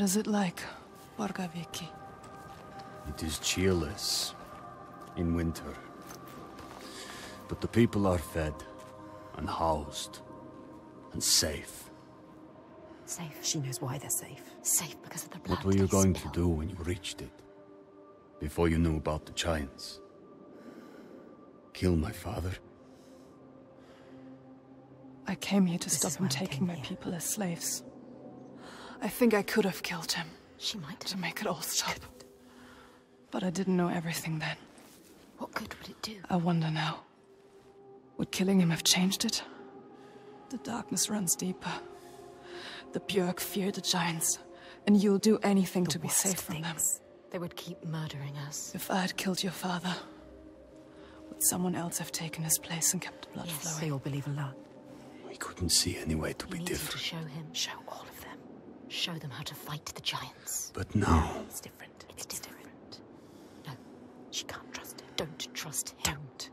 What is it like, Borgarvirki? It is cheerless in winter. But the people are fed and housed and safe. Safe? She knows why they're safe. Safe because of the blood. What were you going to do when you reached it? Before you knew about the giants? Kill my father? I came here to stop him taking my people as slaves. I think I could have killed him. She might have. To make it all stop. But I didn't know everything then. What good would it do? I wonder now. Would killing him have changed it? The darkness runs deeper. The Bjork fear the giants, and you'll do anything to be safe from them. They would keep murdering us. If I had killed your father, would someone else have taken his place and kept the blood flowing? Yes, they all believe a lot. We couldn't see any way to be different. To show him, show all of them. Show them how to fight the giants. But now... It's different. It's different. No, she can't trust him. Don't trust him. Don't.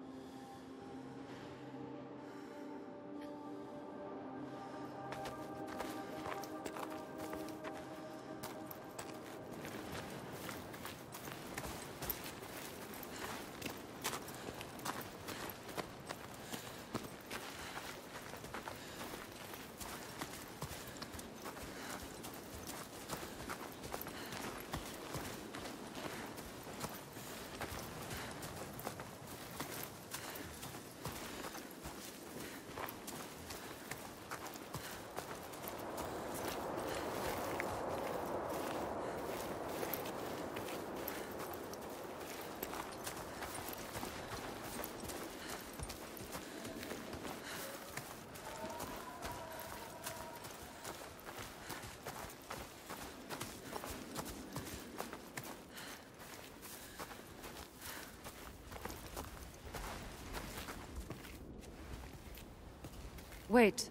Wait,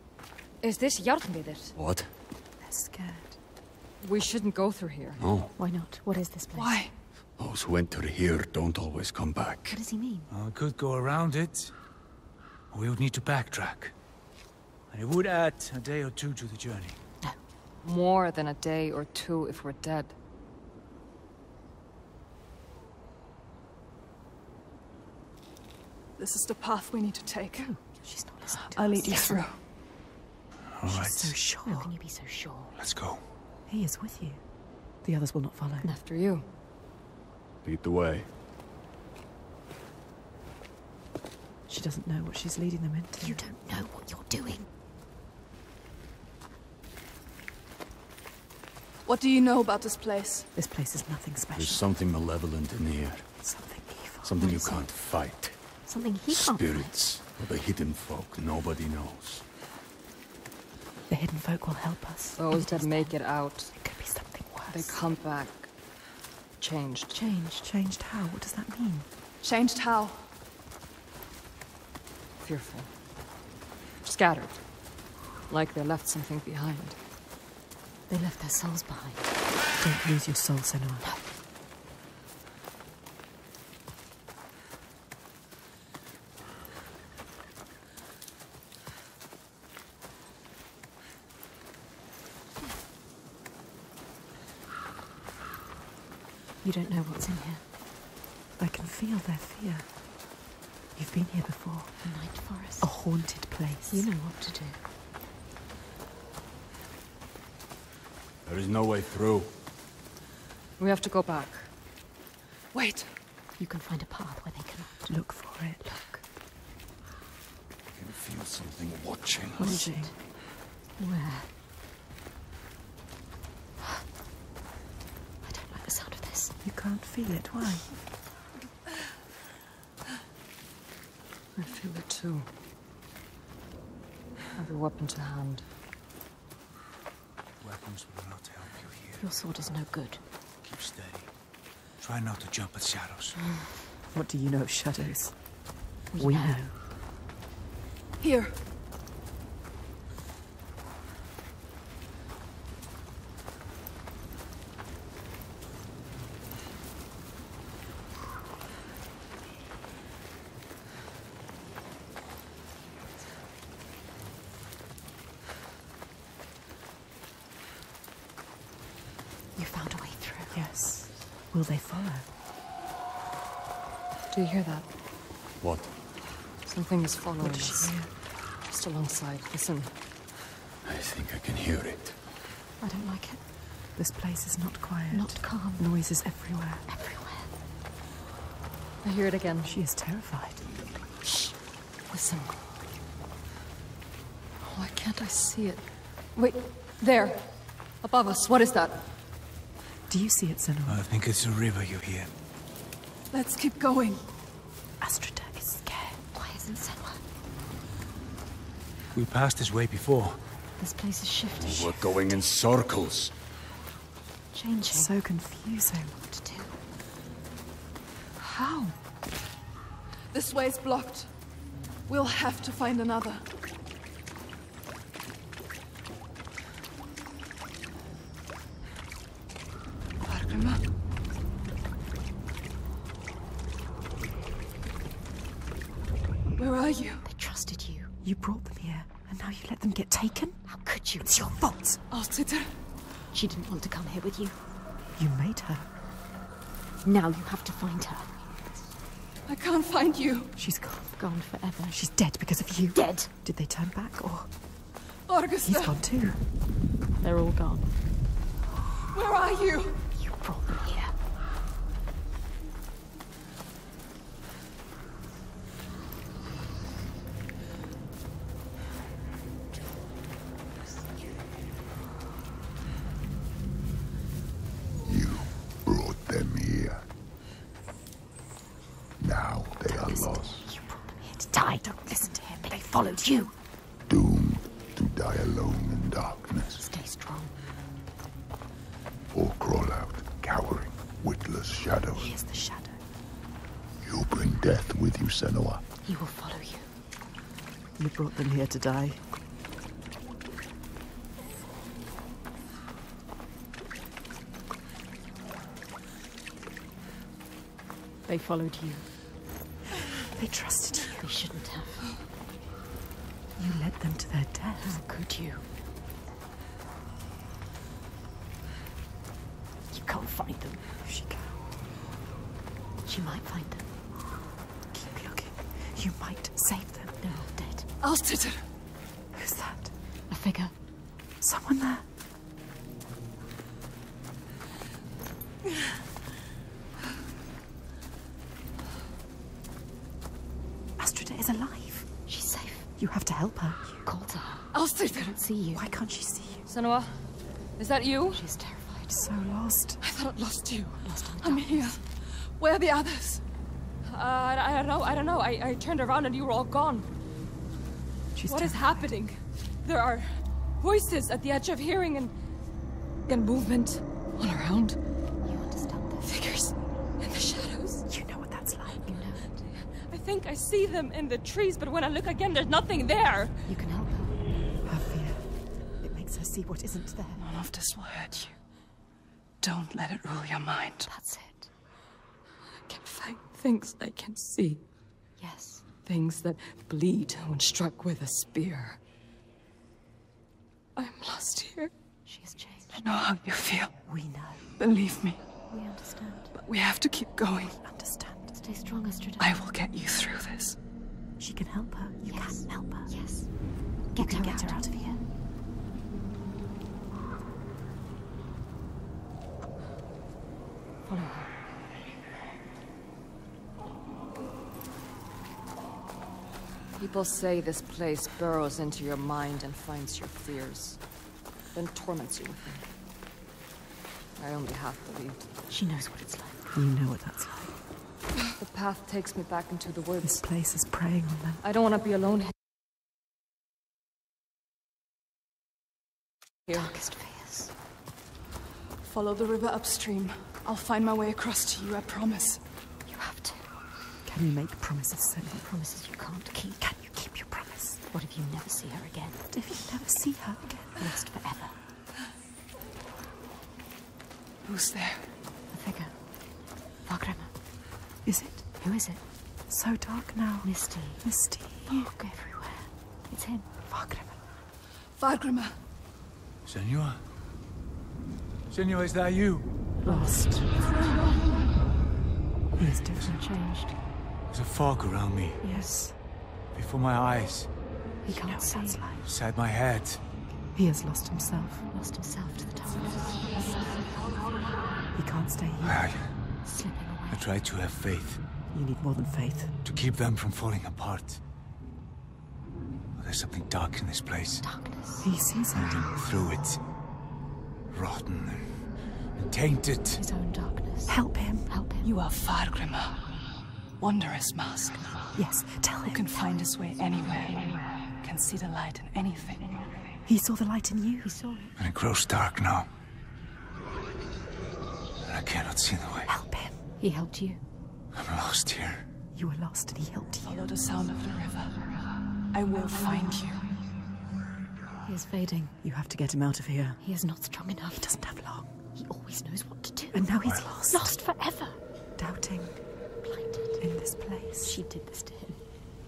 is this Jarlmyr? What? They're scared. We shouldn't go through here. No. Why not? What is this place? Why? Those who enter here don't always come back. What does he mean? I could go around it. Or we would need to backtrack. And it would add a day or two to the journey. No. More than a day or two if we're dead. This is the path we need to take. Oh, she's not. I'll lead you through. All right. She's so sure. How can you be so sure? Let's go. He is with you. The others will not follow. And after you. Lead the way. She doesn't know what she's leading them into. You don't know what you're doing. What do you know about this place? This place is nothing special. There's something malevolent in here. Something evil. Something you can't fight. Something he can't fight. Spirits. Or the hidden folk nobody knows. The hidden folk will help us. Those that make it out. It could be something worse. They come back. Changed. Changed? Changed how? What does that mean? Changed how? Fearful. Scattered. Like they left something behind. They left their souls behind. Don't lose your soul, Senua. No. You don't know what's in here. I can feel their fear. You've been here before. A night forest. A haunted place. You know what to do. There is no way through. We have to go back. Wait. You can find a path where they cannot. Look for it. Look. I can feel something watching us. Watching? Where? You can't feel it, why? I feel it too. I have a weapon to hand. Weapons will not help you here. Your sword is no good. Keep steady. Try not to jump at shadows. What do you know of shadows? We know. Here. Will they follow? Do you hear that? What? Something is following us. Just alongside. Listen. I think I can hear it. I don't like it. This place is not quiet. Not calm. Noises everywhere. I hear it again. She is terrified. Shh. Listen. Why can't I see it? Wait. There. Above us. What is that? Do you see it, Senua? I think it's a river you hear. Let's keep going. Astrid is scared. Why isn't Senua? We passed this way before. This place is shifting. We're going in circles. Changing. So confusing. What to do? How? This way is blocked. We'll have to find another. Fargrimr? Where are you? They trusted you. You brought them here. And now you let them get taken? How could you? It's your fault! Arthagas! She didn't want to come here with you. You made her. Now you have to find her. I can't find you. She's gone. Gone forever. She's dead because of you. Dead? Did they turn back or... Orgesta! He's gone too. They're all gone. Where are you? You brought them here. Followed you. Doomed to die alone in darkness. Stay strong. Or crawl out, cowering, witless shadows. He is the shadow. You bring death with you, Senua. He will follow you. You brought them here to die. They followed you. They trusted you. They shouldn't have. You led them to their death. How could you? You can't find them. She can. She might find them. Keep looking. You might save them. They're all dead. Astrid! Who's that? A figure. Someone there. Astrid is alive. You have to help her. You called to her. Astrid! I can't see you. Why can't she see you? Senua, is that you? She's terrified. So lost. I thought I'd lost you. Lost on I'm here. Where are the others? I don't know. I turned around and you were all gone. She's what terrified. Is happening? There are voices at the edge of hearing and movement all around. You understand that? Figures in the shadows. You know what that's like. You know it. I think I see them in the trees, but when I look again, there's nothing there. You can help her. Her fear. It makes her see what isn't there. None of this will hurt you. Don't let it rule your mind. That's it. I can find things I can see. Yes. Things that bleed when struck with a spear. I'm lost here. She has changed. I know how you feel. We know. Believe me. We understand. But we have to keep going. We understand. Stay strong, Astrid. I will get you through this. She can help her. You yes. Can help her. Yes. Get her out of here. Follow her. People say this place burrows into your mind and finds your fears, then torments you with them. I only half believed. She knows what it's like. You know what that's like. The path takes me back into the woods. This place is preying on them. I don't want to be alone here. Darkest fears. Follow the river upstream. I'll find my way across to you, I promise. You have to. Can you make promises, Senua? Promises you can't keep. Can you keep your promise? What if you never see her again? What if you never see her again? Lost forever. Who's there? A figure. Vagrema. Is it? Who is it? So dark now. Misty. Misty. Fog everywhere. It's him. Fargrimr. Fargrimr. Senua? Senua, is that you? lost. He's definitely changed. There's a fog around me. Yes. Before my eyes. He can't see. Like. Inside my head. He has lost himself. Lost himself to the darkness. He can't stay here. Slipping away. I try to have faith. You need more than faith. To keep them from falling apart. Well, there's something dark in this place. Darkness. He sees it. Moving through it. Rotten and tainted. His own darkness. Help him. Help him. You are Fargrimr. Wondrous mask. Yes, tell him. Who can find his way anywhere. Can see the light in anything. He saw the light in you. He saw it. And it grows dark now. And I cannot see the way. Help him. He helped you. I'm lost here. You were lost and he helped you. Follow the sound of the river. I will find you. He is fading. You have to get him out of here. He is not strong enough. He doesn't have long. He always knows what to do. And now he's lost. Lost forever. Doubting. Blinded. In this place. She did this to him.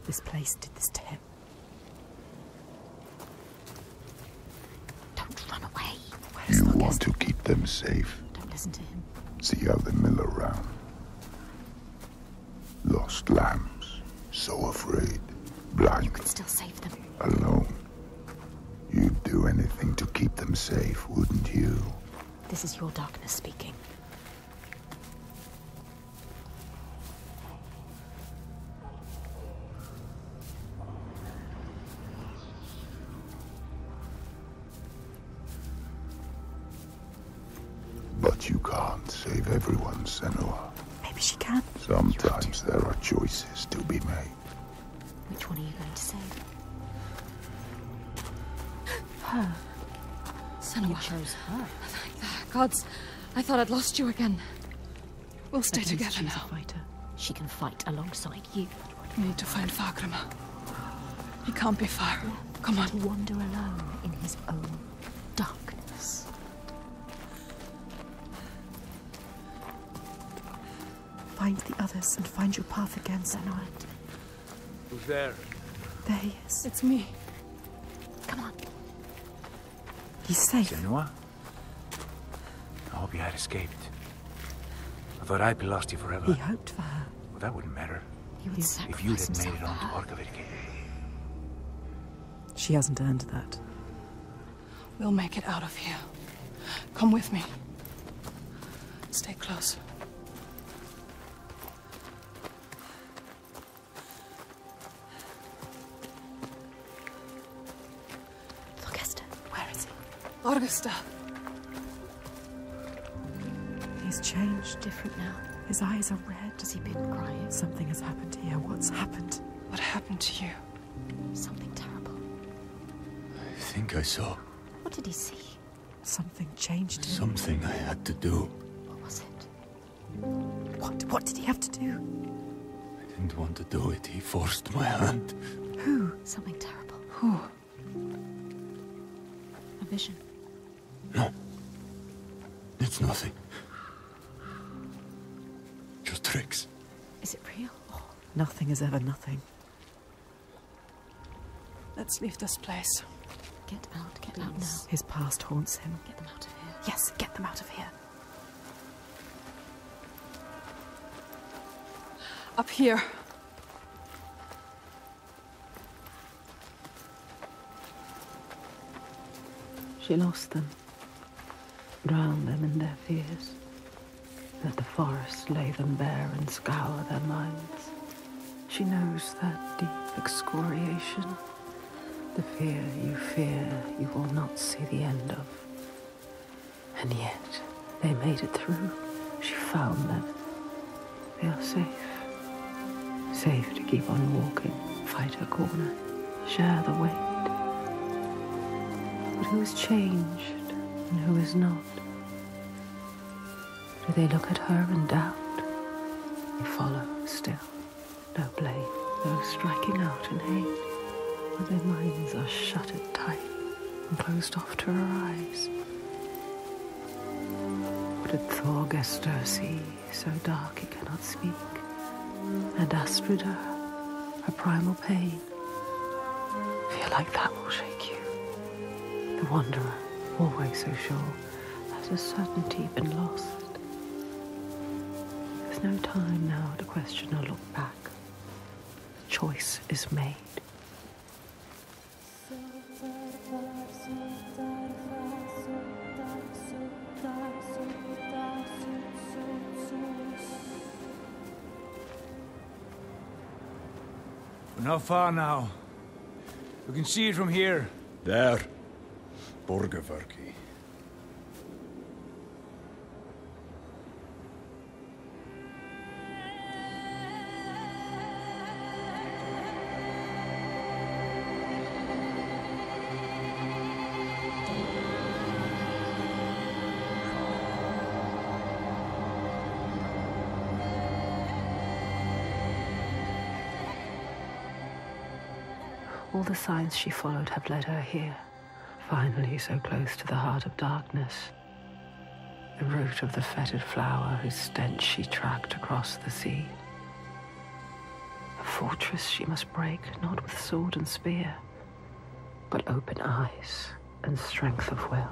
This place did this to him. Don't run away. You want to keep them safe. Don't listen to him. See how they mill around. Lost lambs, so afraid, blind. You could still save them. Alone. You'd do anything to keep them safe, wouldn't you? This is your darkness speaking. But you can't save everyone, Senua. Maybe she can. Sometimes there are choices to be made. Which one are you going to save? Her. Senua. You chose her. Thank the gods. I thought I'd lost you again. We'll stay together now. A fighter. She can fight alongside you. We need to find Fagrima. He can't be far. Come on. To wander alone in his own darkness. Find the others and find your path again, Senua. Who's there? There he is. It's me. Come on. He's safe. Senua? I hope you had escaped. I thought I'd be lost you forever. He hoped for her. Well, that wouldn't matter. He would if you had made it on to Borgarvirki. She hasn't earned that. We'll make it out of here. Come with me. Stay close. Orgesta. He's changed. Different now. His eyes are red. Has he been crying? Something has happened here. What's happened? What happened to you? Something terrible. I think I saw. What did he see? Something changed him. Something I had to do. What was it? What did he have to do? I didn't want to do it. He forced my hand. Who? Something terrible. Who? A vision. No. It's nothing. Just tricks. Is it real? Oh, nothing is ever nothing. Let's leave this place. Get out now. His past haunts him. Get them out of here. Yes, get them out of here. Up here. She lost them. Drowned them in their fears. Let the forest lay them bare and scour their minds. She knows that deep excoriation. The fear you will not see the end of. And yet, they made it through. She found them. They are safe. Safe to keep on walking, fight her corner, share the weight. But who is changed and who is not? Do they look at her and doubt? They follow still, no blame, no striking out in hate. But their minds are shuttered tight and closed off to her eyes. What did Thorgestr see, so dark he cannot speak? And Astrid, her primal pain. Feel like that will shake you. The wanderer, always so sure, has a certainty been lost. is no time now to question or look back. The choice is made. We're not far now. We can see it from here. There. Borgarvirki. All the signs she followed have led her here, finally so close to the heart of darkness. The root of the fetid flower whose stench she tracked across the sea. A fortress she must break, not with sword and spear, but open eyes and strength of will.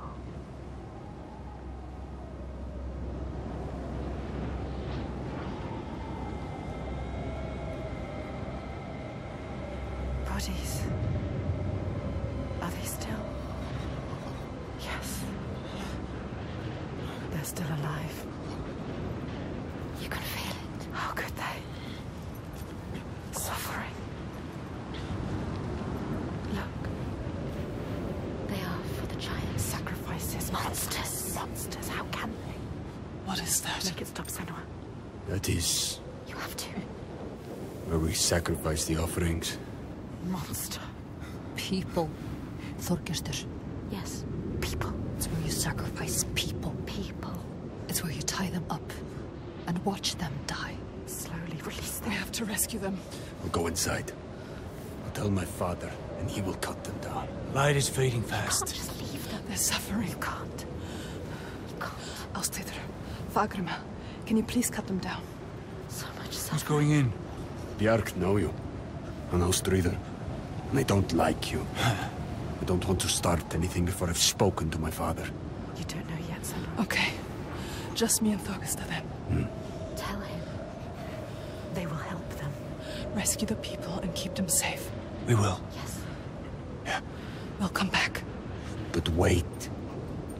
Sacrifice the offerings. Monster. People. Thorkester. Yes. People. It's where you sacrifice people. People. It's where you tie them up and watch them die. Slowly release them. We have to rescue them. I'll go inside. I'll tell my father and he will cut them down. Light is fading fast. You can't just leave them. They're suffering. You can't. You can't. Astrid, Fagrima, can you please cut them down? So much suffering. Who's going in? Bjark know you, and know Strider, and I don't like you. I don't want to start anything before I've spoken to my father. You don't know yet, son. Okay. Just me and Thorkester then. Tell him. They will help them. Rescue the people and keep them safe. We will. Yes. Yeah. We'll come back. But wait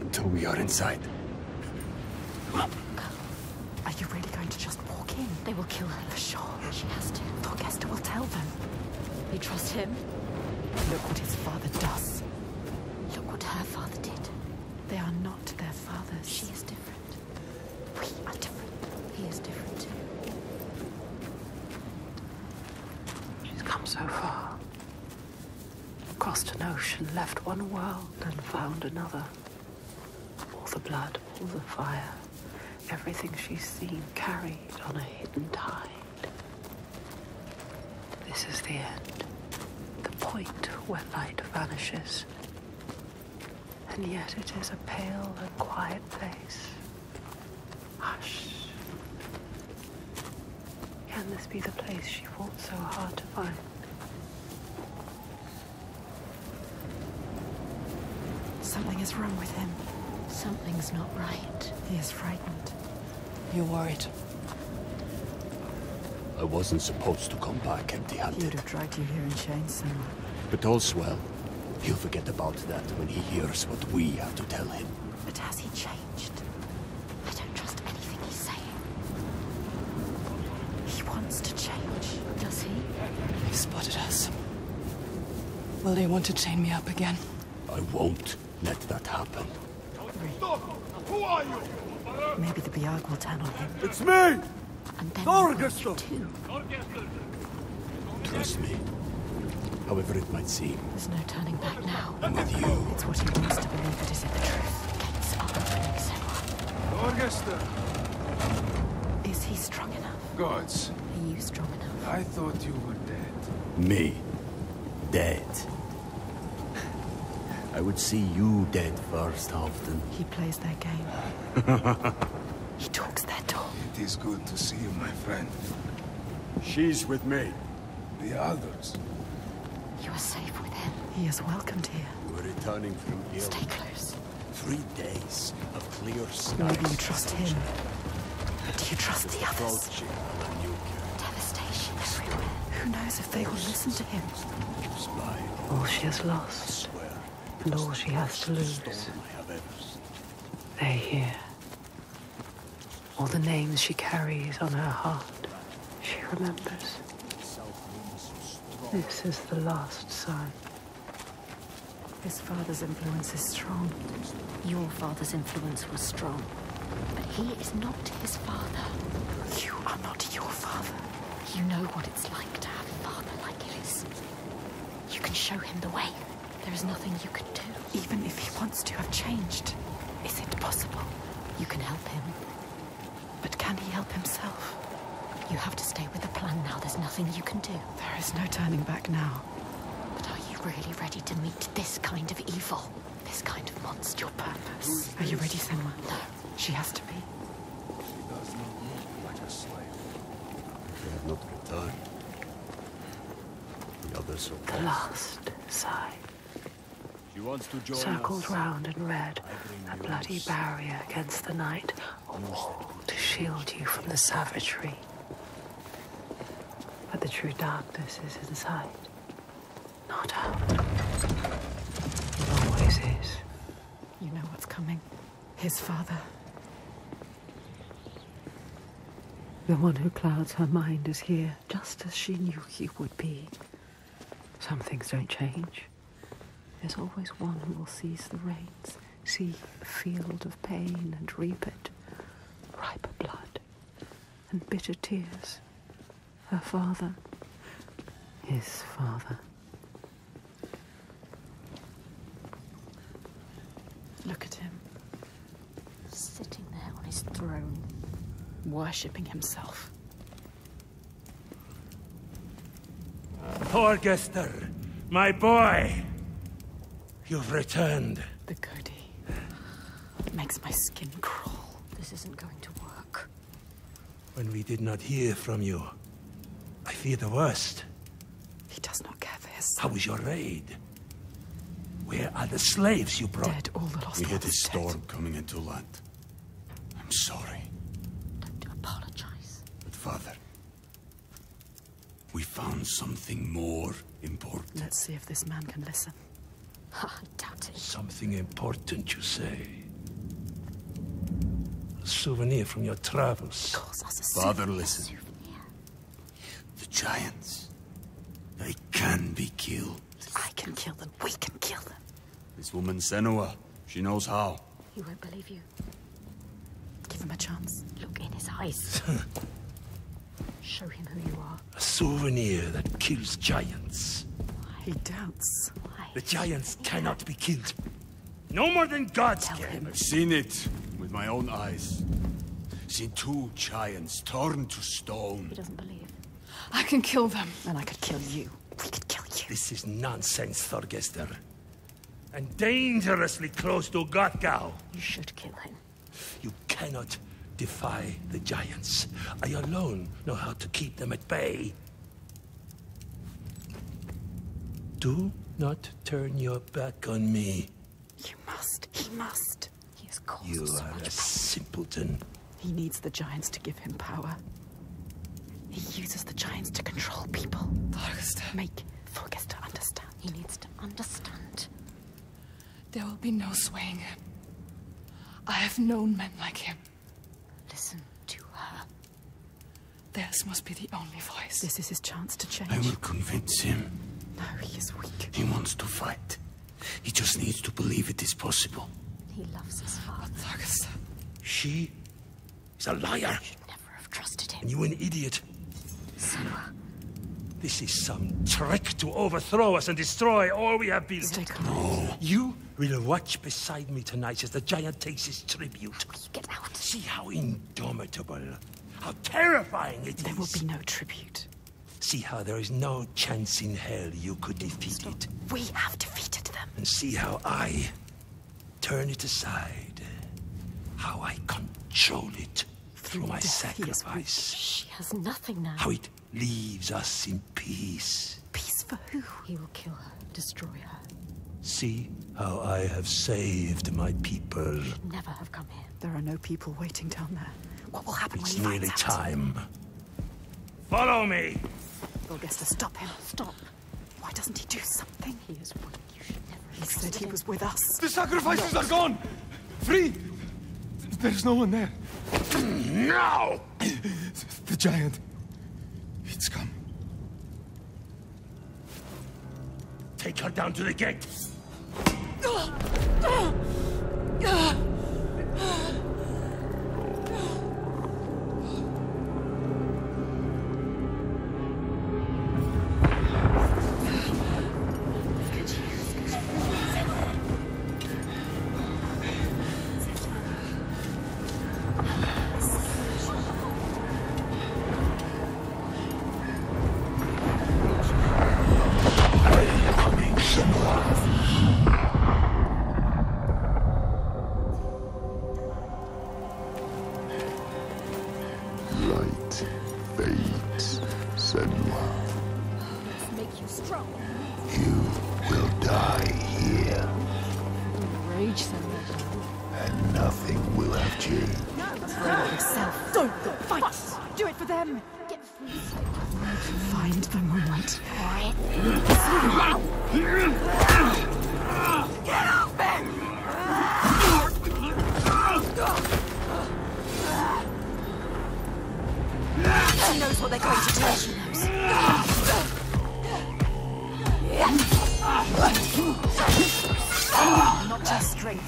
until we are inside. Come on. Are you really going to just walk in? They will kill her for sure. She has to. Thorkester will tell them. They trust him. Look what his father does. Look what her father did. They are not their fathers. She is different. We are different. He is different too. She's come so far. Crossed an ocean, left one world and found another. All the blood, all the fire. Everything she's seen carried on a hidden tide. This is the end, the point where light vanishes. And yet it is a pale and quiet place. Hush. Can this be the place she fought so hard to find? Something is wrong with him. Something's not right. He is frightened. You're worried. I wasn't supposed to come back empty-handed. He would have dragged you here in chains, son. But all's well. He'll forget about that when he hears what we have to tell him. But has he changed? I don't trust anything he's saying. He wants to change, does he? He spotted us. Will they want to chain me up again? I won't let that happen. Stop! Who are you? Maybe the Bjork will turn on him. It's me! And then Thorgestr! Trust me. However it might seem. There's no turning back now. I'm with you. It's what he wants to believe that isn't the truth. Gates are opening so Thorgestr! Is he strong enough? Gods. Are you strong enough? I thought you were dead. Me? Dead? I would see you dead first often. He plays their game. He talks their talk. It is good to see you, my friend. She's with me. The others. You are safe with him. He is welcomed here. We're returning from here. Stay close. 3 days of clear sky. Maybe you trust him. Do you trust the others? Devastation everywhere. Who knows if they will listen to him? All she has lost, and all she has to lose. They hear. All the names she carries on her heart, she remembers. This is the last sign. His father's influence is strong. Your father's influence was strong. But he is not his father. You are not your father. You know what it's like to have a father like his. You can show him the way. There is nothing you could do. Even if he wants to have changed, is it possible? You can help him. But can he help himself? You have to stay with the plan now. There's nothing you can do. There is no turning back now. But are you really ready to meet this kind of evil? This kind of monster? Your purpose. Are you ready, Senua? No. She has to be. She does not look like a slave. They have not returned. The others are the last sigh. She wants to join circled us. Round and red, a bloody barrier against the night, a wall to shield you from the savagery. But the true darkness is inside, not out. It always is. You know what's coming. His father. The one who clouds her mind is here, just as she knew he would be. Some things don't change. There's always one who will seize the reins, see a field of pain and reap it. Riper blood and bitter tears. Her father. His father. Look at him. Sitting there on his throne, worshipping himself. Thorgestr, my boy! You've returned. The goody. It makes my skin crawl. This isn't going to work. When we did not hear from you, I fear the worst. He does not care for his son. How was your raid? Where are the slaves you brought? Dead, all the lost we had a storm coming into land. I'm sorry. Don't apologize. But father, we found something more important. Let's see if this man can listen. I doubt it. Something important, you say? A souvenir from your travels. Of course, a father, listen. The giants, they can be killed. I can kill them. We can kill them. This woman, Senua, she knows how. He won't believe you. Give him a chance. Look in his eyes. Show him who you are. A souvenir that kills giants. Why? He doubts. Why? The giants cannot be killed. No more than gods can. I've seen it with my own eyes. Seen two giants torn to stone. He doesn't believe. I can kill them. And I could kill you. We could kill you. This is nonsense, Thorgestr. And dangerously close to Godgau. You should kill him. You cannot defy the giants. I alone know how to keep them at bay. Do not turn your back on me. You must. He must. He has caused so much pain. You are a simpleton. He needs the giants to give him power. He uses the giants to control people. Thorgestr. Make Thorgestr understand. He needs to understand. There will be no swaying him. I have known men like him. Listen to her. Theirs must be the only voice. This is his chance to change. I will convince him. No, he is weak. He wants to fight. He just needs to believe it is possible. He loves his father. But Thorgestr. She is a liar. You'd never have trusted him. And you an idiot. Senua. This is some trick to overthrow us and destroy all we have been. No. You will watch beside me tonight as the giant takes his tribute. Get out. See how indomitable, how terrifying it there is. There will be no tribute. See how there is no chance in hell you could defeat it. We have defeated them. And see how I turn it aside. How I control it. Through my sacrifice. She has nothing now. How it leaves us in peace. Peace for who? He will kill her, destroy her. See how I have saved my people. You should never have come here. There are no people waiting down there. What will happen when he finds out? It's nearly time. Follow me! Orgesta, stop him. Stop. Why doesn't he do something? He is weak. You should never have trusted him. He said he was with us. The sacrifices are gone! Free! There's no one there. No! The giant. It's come. Take her down to the gate!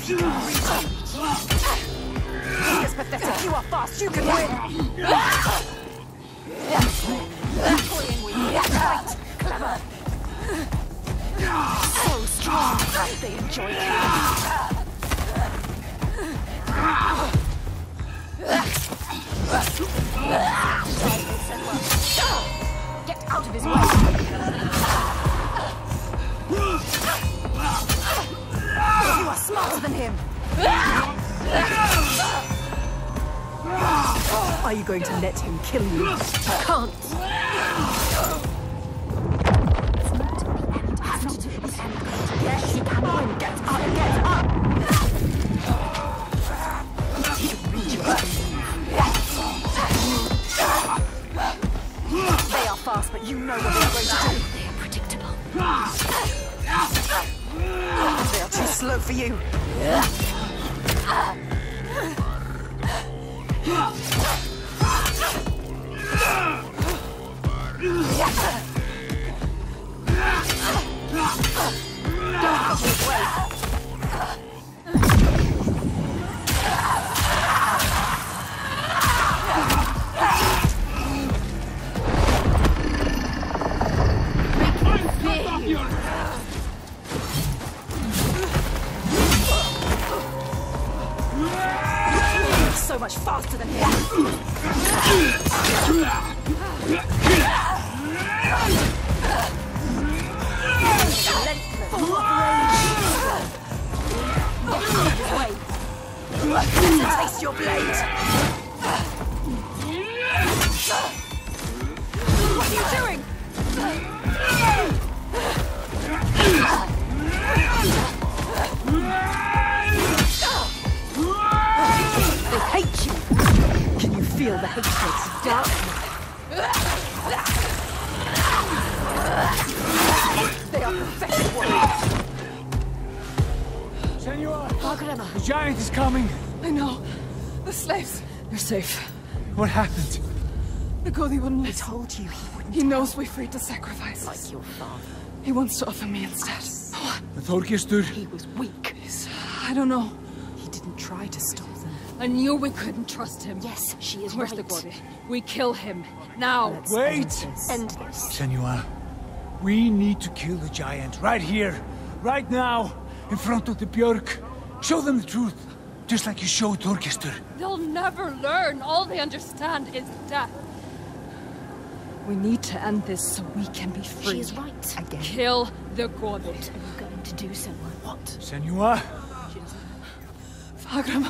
Kill you. I can't. It's not to be animated. It's not to be animated. Yes, you can win. Get up, get up. They are fast, but you know what they're going to do. They are predictable. They are too slow for you. Safe. What happened? The Godi wouldn't listen. I told you he wouldn't. He knows we're free to sacrifice. Like your father. He wants to offer me instead. What? The Thorkester. He was weak. He's, I don't know. He didn't try to stop them. I knew we couldn't trust him. Yes, she is right. Where's the Godi? We kill him. Now. Let's Wait! End this. Senua, we need to kill the giant. Right here. Right now. In front of the Bjork. Show them the truth. Just like you showed Thorkester. They'll never learn. All they understand is death. We need to end this so we can be free. She's right. Again. Kill the Godi. What are you going to do, Senua? What? Senua? She doesn't know. Fagram.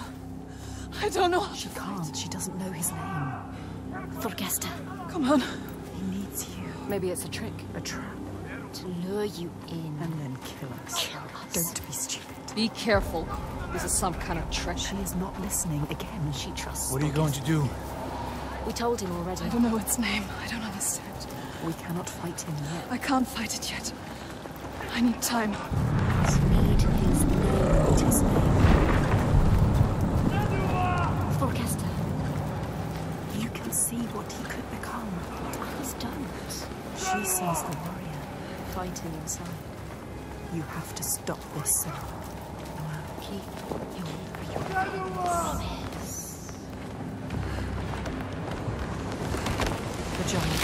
I don't know. She can't. She doesn't know his name. Thorkester. Come on. He needs you. Maybe it's a trick. A trap. out. Lure you in. And then kill us. Kill us. Don't be stupid. Be careful. This is some kind of trick. She is not listening again. She trusts. What are you going to do? We told him already. I don't know its name. I don't understand. We cannot fight him yet. I can't fight it yet. I need time. Need his name. It is name. Thorkester. You can see what he could become, but others don't. She sees the warrior fighting inside. You have to stop this. Keep your promise. The giant.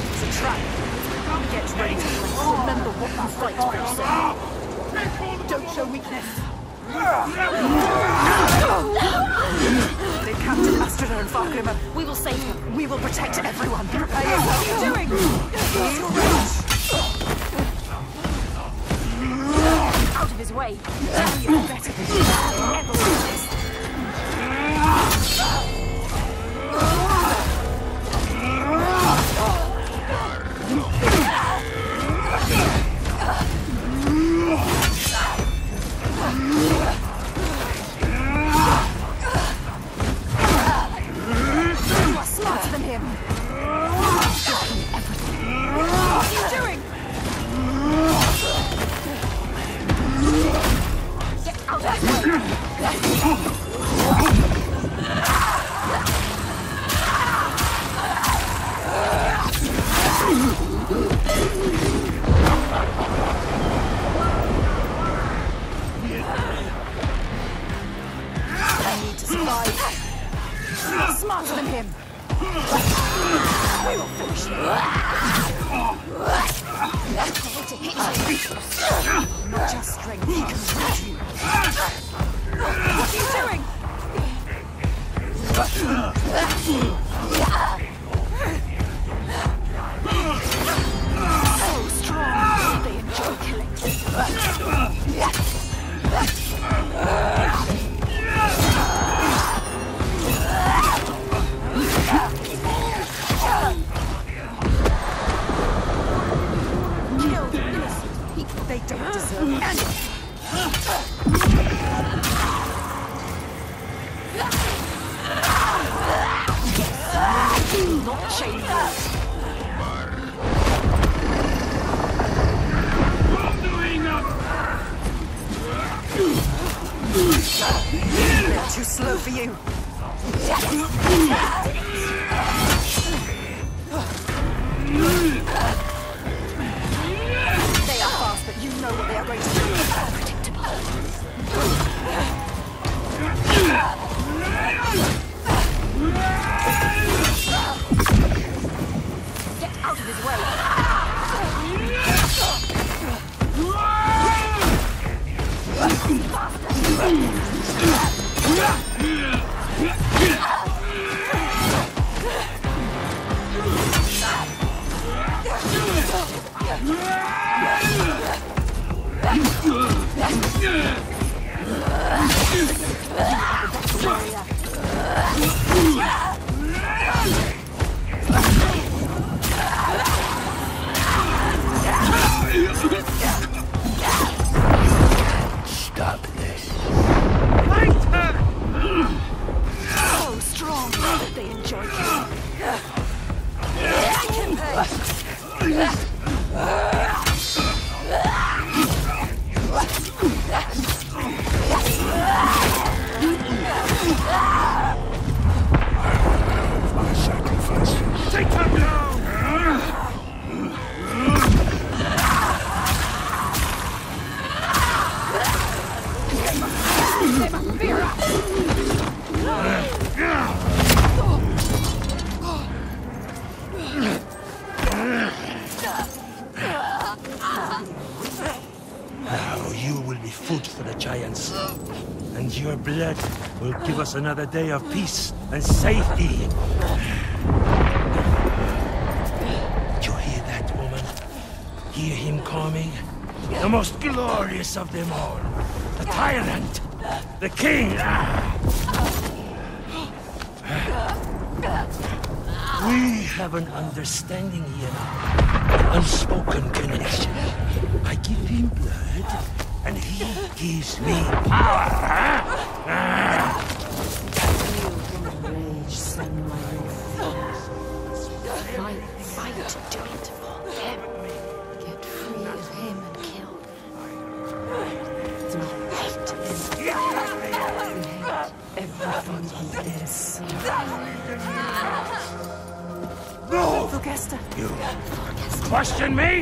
It's a trap. Get ready. Remember what you fight for. Don't show weakness. They captured Astrid and Fargrimr. We will save them. We will protect everyone. Prepare yourself. What are you doing? Out of his way. Tell you better than you ever do this. You are smarter than him. What are you doing? I need to survive. Smarter than him. We will finish him. Not just strength, he can hurt you. What are you doing? So strong, they enjoy killing. They don't deserve it. Do not shame us. I'm doing up. Too slow for you. But you know what they are going to do. Unpredictable. Get out of his way. Stop this. So strong that they enjoy take them down! Now you will be food for the giants, and your blood will give us another day of peace and safety. Hear him coming? The most glorious of them all. The tyrant. The king. We have an understanding here. unspoken connection. I give him blood, and he gives me power, huh? Fight to do it for him. Get free of him and kill. Do hate him. We hate everything he is. No! Thorkester! You question me?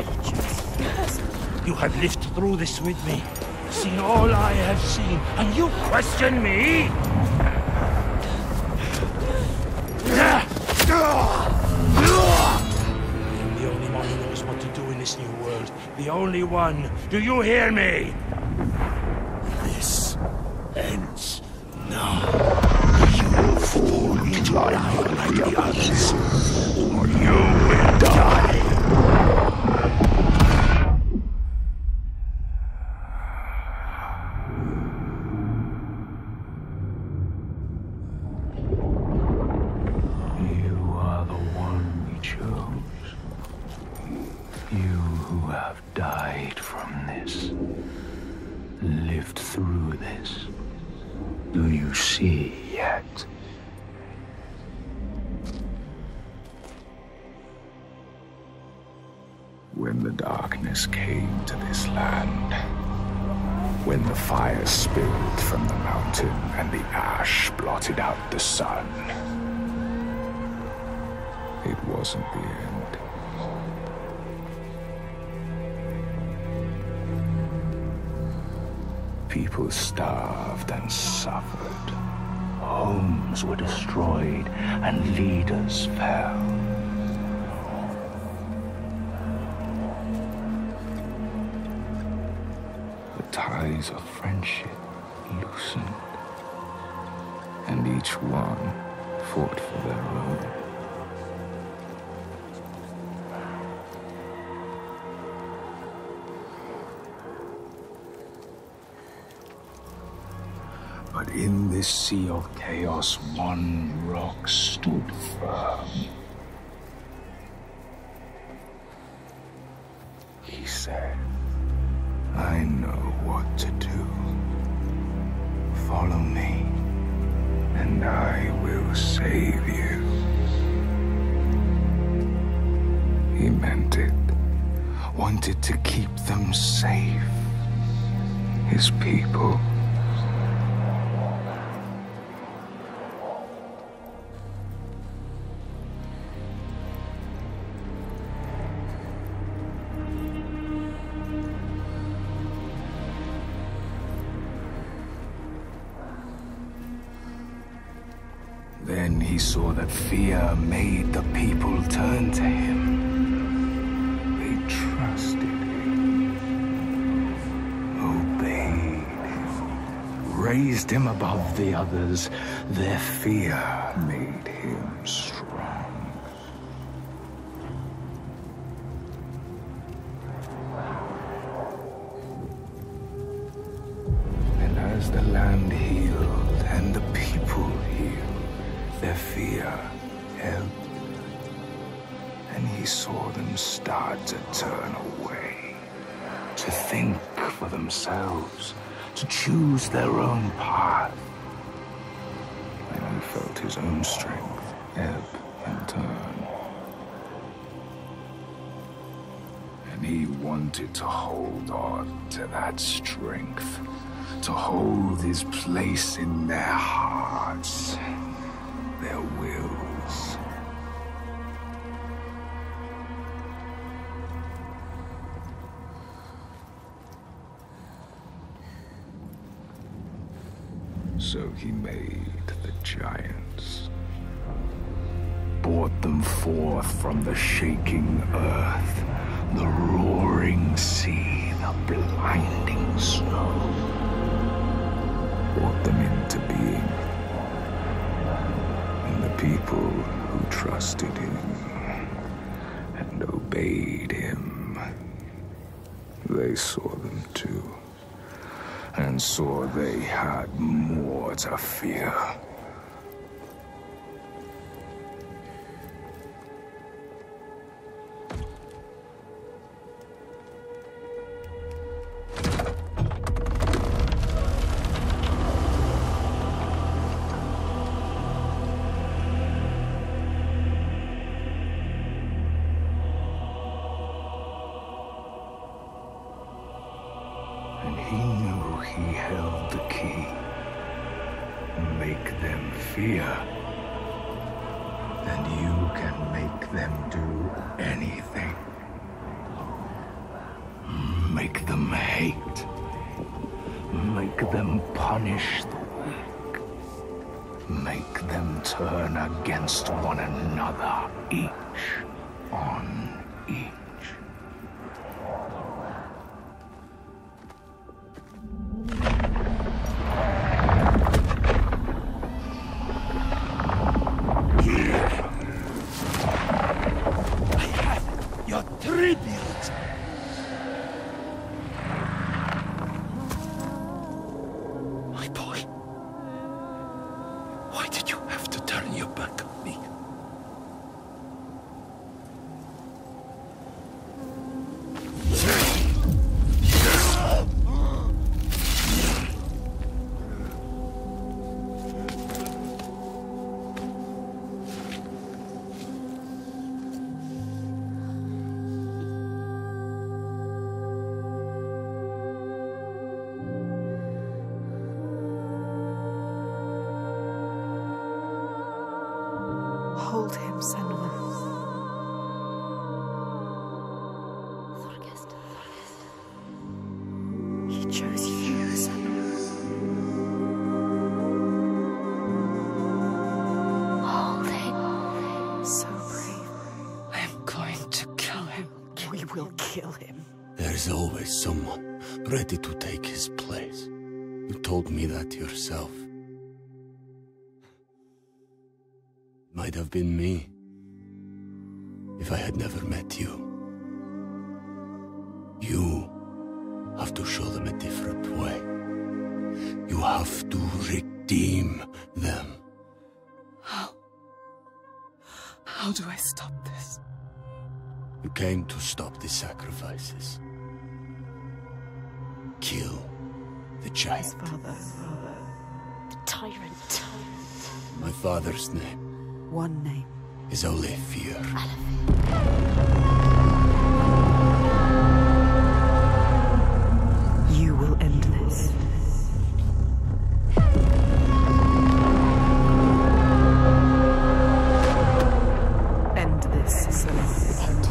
You have lived through this with me, seen all I have seen, and you question me? The only one. Do you hear me? This ends now. You fool me to life like the others, or you will die. You are the one we chose. You who have died from this, lived through this, do you see yet? When the darkness came to this land, when the fire spilled from the mountain and the ash blotted out the sun, it wasn't the end. People starved and suffered. Homes were destroyed and leaders fell. The ties of friendship loosened, and each one fought for their own. But in this sea of chaos, one rock stood firm. He said, I know what to do. Follow me, and I will save you. He meant it, wanted to keep them safe, his people. Then he saw that fear made the people turn to him. They trusted him, obeyed him, raised him above the others. Their fear made him strong. And as the land healed and the people healed, their fear ebbed, and he saw them start to turn away, to think for themselves, to choose their own path. And he felt his own strength ebb and turn. And he wanted to hold on to that strength, to hold his place in their hearts, their wills. So he made the giants, brought them forth from the shaking earth, the roaring sea, the blinding snow, brought them into being. People who trusted him and obeyed him, they saw them too, and saw they had more to fear. He knew he held the key. Make them fear, and you can make them do anything. Make them hate. Make them punish the weak. Make them turn against one another, each on each. Ready to take his place. You told me that yourself. Might have been me, if I had never met you. You have to show them a different way. You have to redeem them. How? How do I stop this? You came to stop the sacrifices. Kill the child. His father. The tyrant. My father's name. One name. Is only fear. You will end this. End this, sir. End it.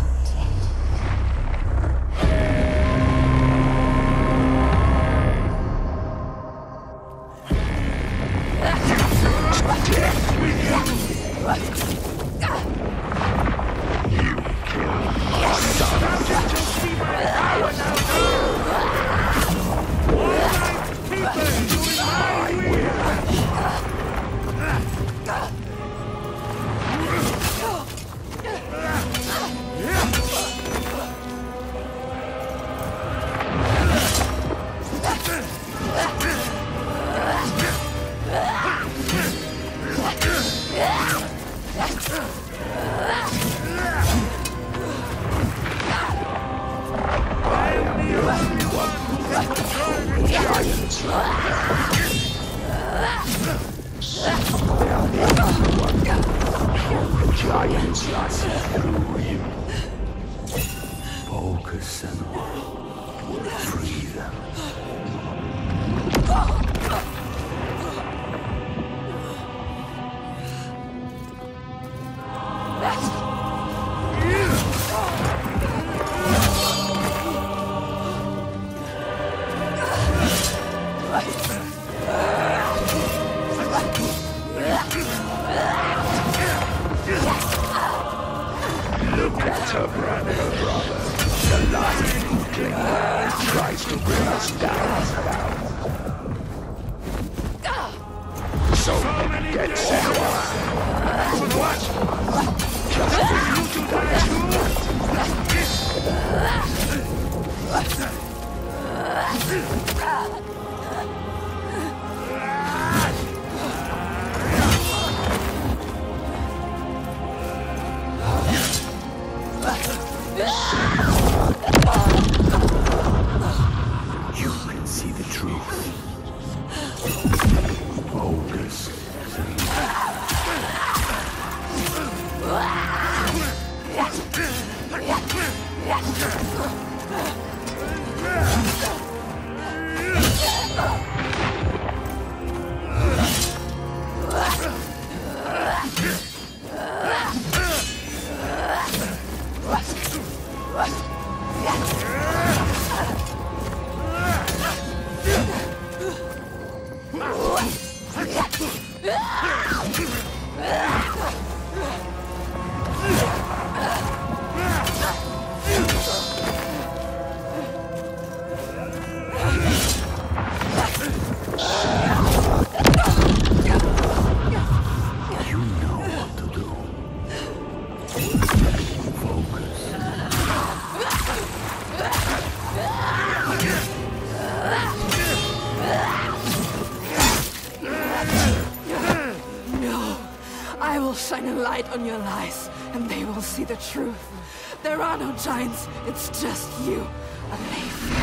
shine a light on your lies, and they will see the truth. There are no giants, it's just you, a lazy.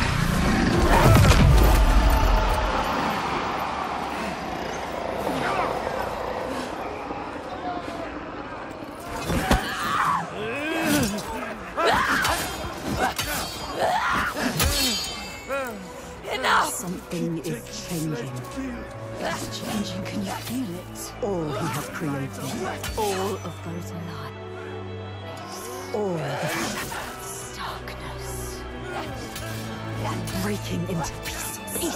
Something is changing. It's changing, can you feel it? All he has created. All of those alive. All the darkness. Breaking into pieces. You can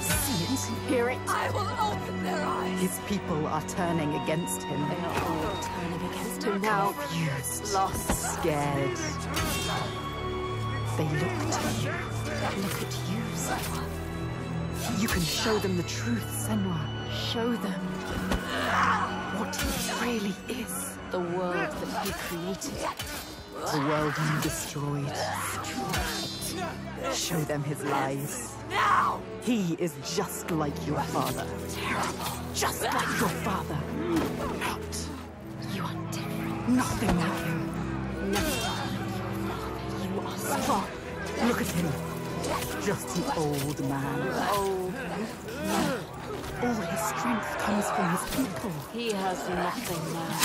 see it, you can hear it. I will open their eyes. His people are turning against him. They are all turning against him now. Confused. Lost. Scared. They look to you. Look at you, Senua. You can show them the truth, Senua. Show them what he really is. The world that he created. The world you destroyed. Show them his lies. Now! He is just like your father. Terrible. Just like your father. Not. You are different. Nothing like him. Nothing like your father. You are strong. Look at him. Just an old man. Old man. All his strength comes from his people. He has nothing now.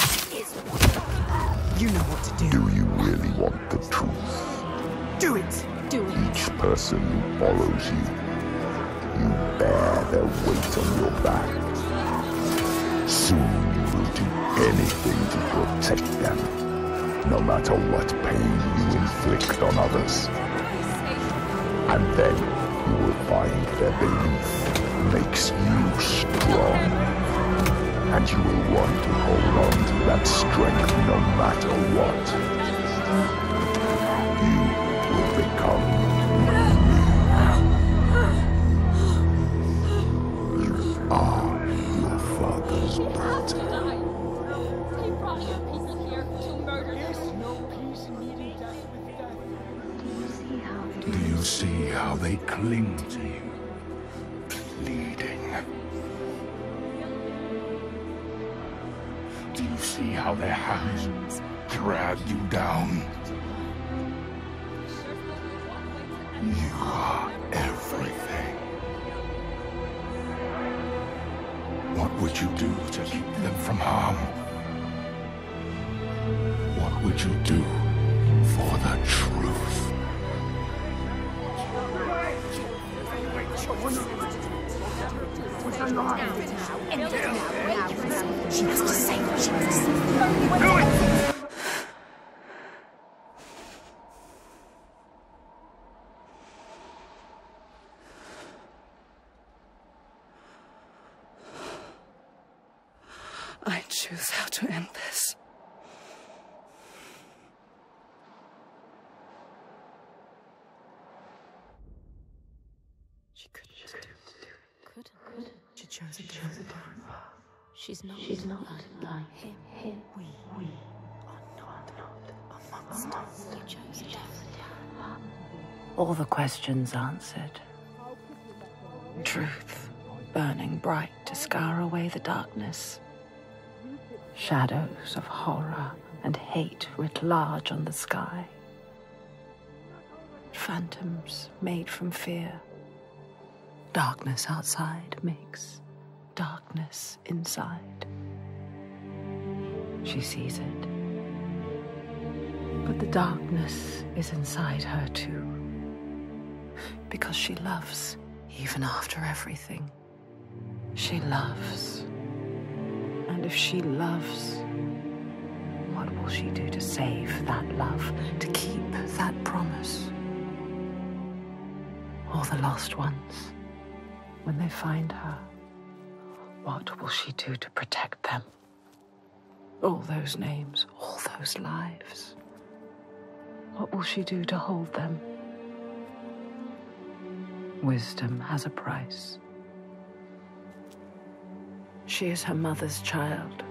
You know what to do. Do you really want the truth? Do it! Do it! Each person who follows you, you bear their weight on your back. Soon you will do anything to protect them, no matter what pain you inflict on others. And then you will find their belief makes you strong. And you will want to hold on to that strength no matter what. You will become me. You are your father's daughter. He brought your people here to murder you. There's no peace in meeting death with death. See how they do. You see how they cling to you, pleading. Do you see how their hands drag you down? You are everything. What would you do to keep them from harm? What would you do for the truth? She has to say what she has to say. Do it! I choose how to end this. She's not like him. We are not amongst us. You chose it. All the questions answered. Truth burning bright to scour away the darkness. Shadows of horror and hate writ large on the sky. Phantoms made from fear. Darkness outside makes darkness inside. She sees it. But the darkness is inside her too. Because she loves, even after everything. She loves. And if she loves, what will she do to save that love, to keep that promise? All the lost ones, when they find her, what will she do to protect them? All those names, all those lives. What will she do to hold them? Wisdom has a price. She is her mother's child.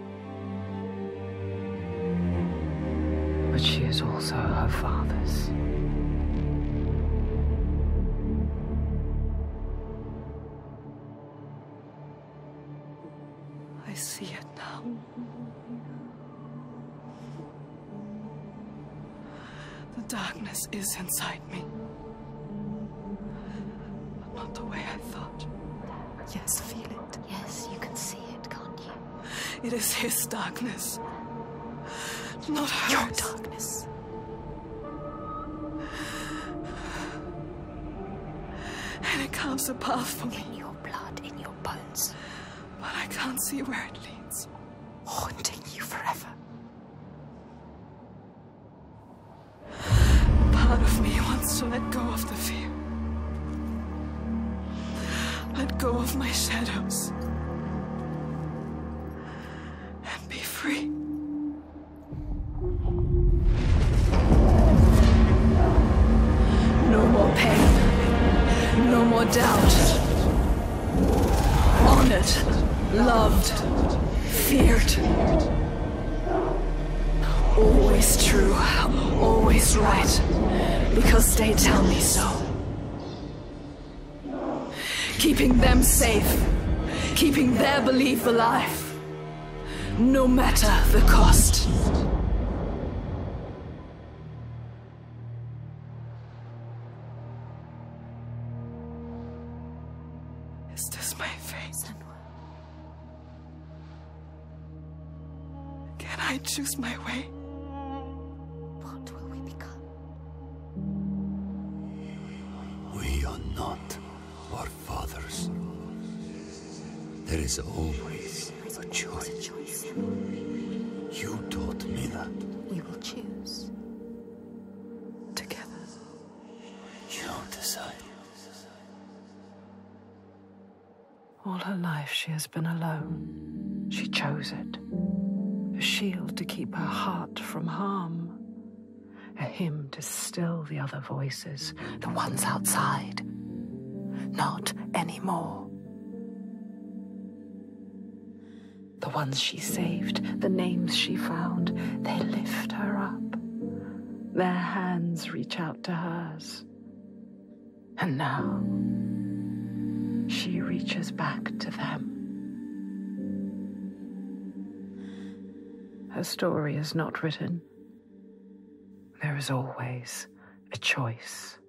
But she is also her father's. I see it now. darkness is inside me. But not the way I thought. Yes, feel it. Yes, you can see it, can't you? It is his darkness. Not hers. Your darkness. And it carves a path for me. In your blood, in your bones. But I can't see where it leads. Haunting you forever. Part of me wants to let go of the fear. Let go of my shadows. And be free. No more pain. No more doubt. Honored. Loved. Feared. Always true. Always right. Because they tell me so. Keeping them safe. Keeping their belief alive. No matter the cost. Is this my fate? Can I choose my way? There is always a choice. You taught me that. We will choose. Together. You decide. All her life she has been alone. She chose it. A shield to keep her heart from harm. A hymn to still the other voices, the ones outside. Not anymore. The ones she saved, the names she found, they lift her up. Their hands reach out to hers. And now, she reaches back to them. Her story is not written. There is always a choice.